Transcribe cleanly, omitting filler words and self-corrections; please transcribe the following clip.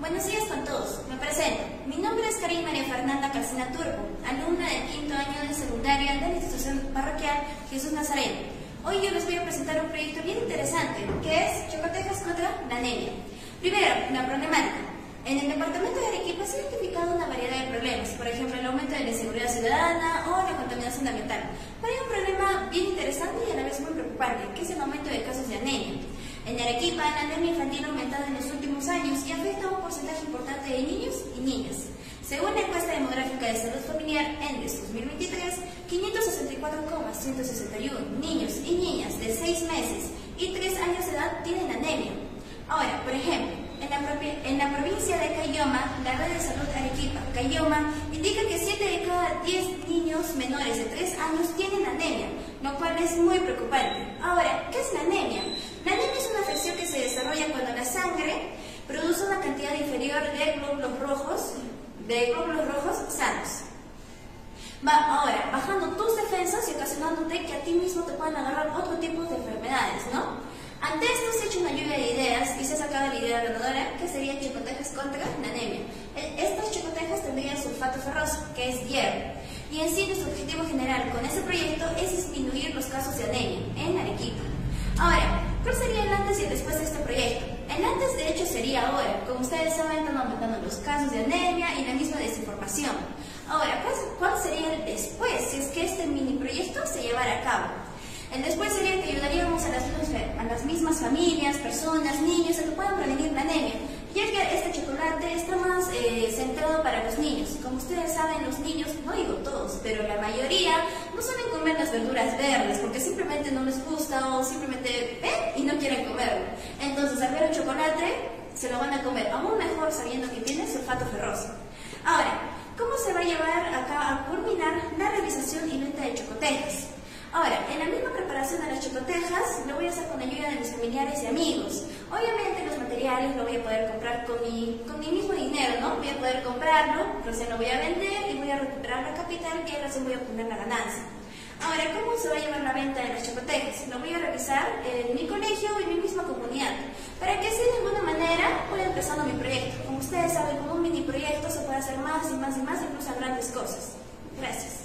Buenos días con todos, me presento. Mi nombre es Karin María Fernanda Calsina Turpo, alumna del quinto año de secundaria de la institución parroquial Jesús Nazareno. Hoy yo les voy a presentar un proyecto bien interesante, que es Chocotejas contra la anemia. Primero, la problemática. En el departamento de Arequipa se ha identificado una variedad de problemas, por ejemplo, el aumento de la inseguridad ciudadana o la contaminación ambiental. Pero hay un problema bien interesante y a la vez muy preocupante, que es el aumento de casos de anemia. En Arequipa, la anemia infantil ha aumentado en los últimos años y afecta a un porcentaje importante de niños y niñas. Según la encuesta demográfica de salud familiar Endes 2023, 564,161 niños y niñas de 6 meses y 3 años de edad tienen anemia. Ahora, por ejemplo, en la provincia de Cayoma, la Red de Salud Arequipa-Cayoma indica que 7 de cada 10 niños menores de 3 años tienen anemia, lo cual es muy preocupante. Ahora, ¿qué es la anemia? La anemia es una afección que se desarrolla cuando la sangre produce una cantidad inferior de glóbulos rojos sanos. Ahora, bajando tus defensas y ocasionándote que a ti mismo te puedan agarrar otro tipo de enfermedades, ¿no? Ante esto se ha hecho una lluvia de ideas y se ha sacado la idea ganadora, que sería chocotejas contra la anemia. Estas chocotejas tendrían sulfato ferroso, que es hierro. Y en sí, nuestro objetivo general con este proyecto es disminuir los casos de anemia en Arequipa. Ahora, ¿cuál sería el antes y el después de este proyecto? El antes, de hecho, sería ahora. Como ustedes saben, están aumentando los casos de anemia y la misma desinformación. Ahora, ¿cuál sería el después si es que este mini proyecto se llevara a cabo? El después sería que ayudaríamos a las mismas familias, personas, niños, a que puedan prevenir la anemia, ya que este chocolate está más centrado para los niños. Como ustedes saben, los niños, no digo todos, pero la mayoría, no suelen comer las verduras verdes porque simplemente no les gusta o simplemente ven y no quieren comerlo. Entonces, al ver el chocolate, se lo van a comer, aún mejor sabiendo que tiene sulfato ferroso. Ahora, ¿cómo se va a llevar acá a culminar la realización y venta de chocotejas? Ahora, en la misma preparación de las chocotejas, lo voy a hacer con ayuda de mis familiares y amigos. Obviamente los materiales lo voy a poder comprar con mi mismo dinero, ¿no? Voy a poder comprarlo, recién lo voy a vender y voy a recuperar la capital que recién voy a obtener la ganancia. Ahora, ¿cómo se va a llevar la venta de las chocotejas? Lo voy a realizar en mi colegio y en mi misma comunidad, para que así de alguna manera voy empezando mi proyecto. Como ustedes saben, con un mini proyecto se puede hacer más y más y más, incluso grandes cosas. Gracias.